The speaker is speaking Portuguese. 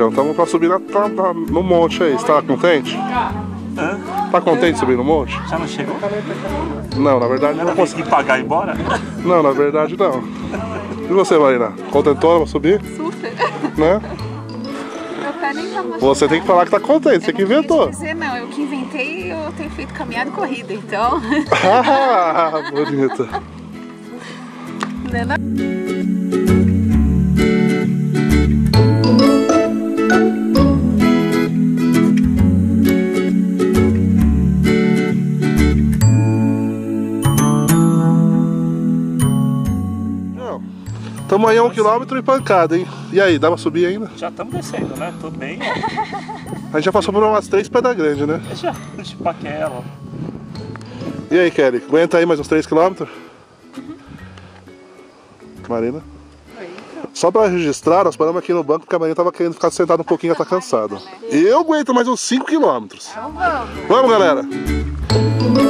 já estamos para subir no monte aí. Você está contente? Hã? Tá contente de subir no monte? Já não chegou? Não, na verdade não. Não consegui pagar e ir embora? Não, na verdade não. E você, Marina? Contentora para subir? Super. Né? Você tem que falar que tá contente, você que inventou. Não, dizer, não, eu que inventei e eu tenho feito caminhada e corrida, então. Ah, bonita. Estamos aí a 1 quilômetro e pancada, hein? E aí, dá pra subir ainda? Já estamos descendo, né? Tô bem. A gente já passou por umas 3 pedras grandes, né? Já, tipo aquela. E aí, Kelly, aguenta aí mais uns 3 km? Uhum. Marina? Oi, então. Só pra registrar, nós paramos aqui no banco porque a Marina tava querendo ficar sentada um pouquinho, ela tá cansada. Eu aguento mais uns 5 km. Então vamos. Vamos, galera!